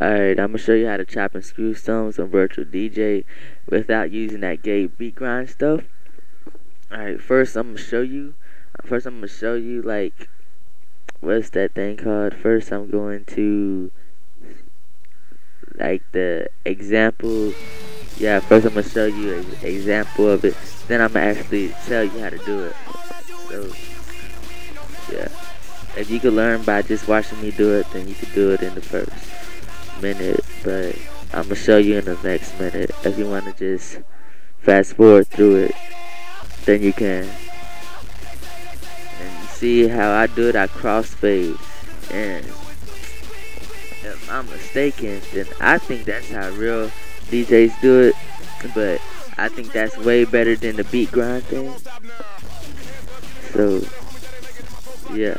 Alright, I'm going to show you how to chop and screw stones on Virtual DJ without using that gay beat grind stuff. Alright, first I'm going to show you like, what's that thing called? First I'm going to, like, the example. Yeah, first I'm going to show you an example of it. Then I'm going to actually tell you how to do it. So, yeah. If you could learn by just watching me do it, then you could do it in the first minute, but I'm gonna show you in the next minute. If you want to just fast forward through it, then you can. And you see how I do it? I crossfade, and if I'm mistaken, then I think that's how real DJs do it, but I think that's way better than the beat grind thing. So yeah.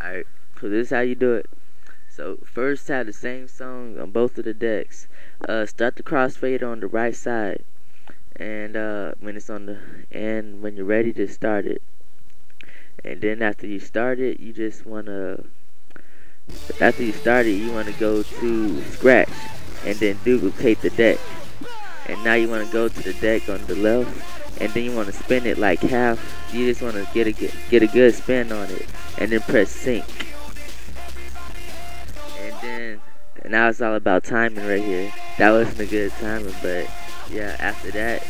Alright, so this is how you do it. So first, have the same song on both of the decks. Start the crossfade on the right side, and when you're ready to start it. And then after you start it, you wanna go to scratch and then duplicate the deck. And now you wanna go to the deck on the left, and then you wanna spin it like half. You just wanna get a good spin on it, and then press sync. And then now it's all about timing right here. That wasn't a good timing, but yeah, after that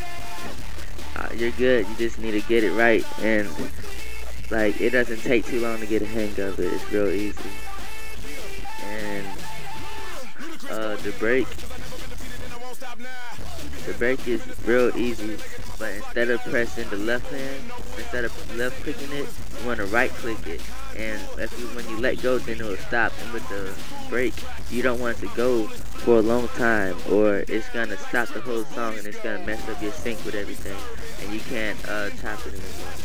you're good. You just need to get it right, and like, it doesn't take too long to get a hang of it. It's real easy. And the break is real easy, but instead of pressing the left hand, instead of left clicking it, you want to right click it. And when you let go, then it will stop. And with the break, you don't want it to go for a long time, or it's going to stop the whole song, and it's going to mess up your sync with everything, and you can't chop it anymore.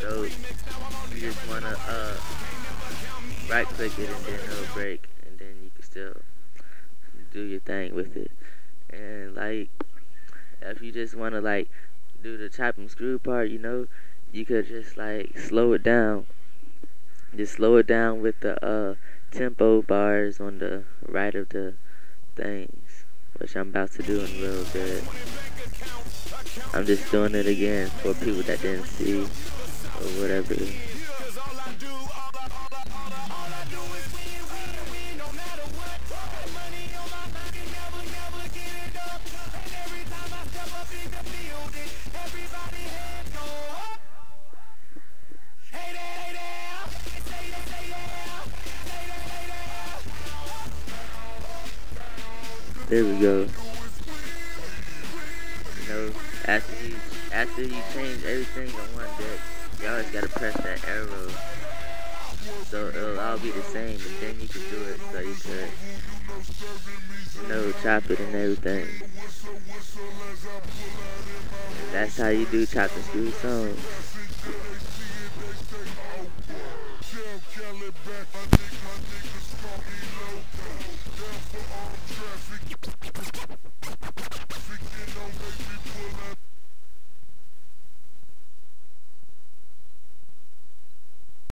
So you just want to right click it, and then it'll break, and then you can still do your thing with it. And like, if you just want to like do the chop and screw part, you know, you could just like slow it down. Just slow it down with the tempo bars on the right of the things, which I'm about to do in a little bit. I'm just doing it again for people that didn't see, or whatever. There we go. You know, after you change everything on one deck, you always gotta press that arrow, so it'll all be the same, but then you can do it, so you could, you know, chop it and everything. And that's how you do chop and screw songs.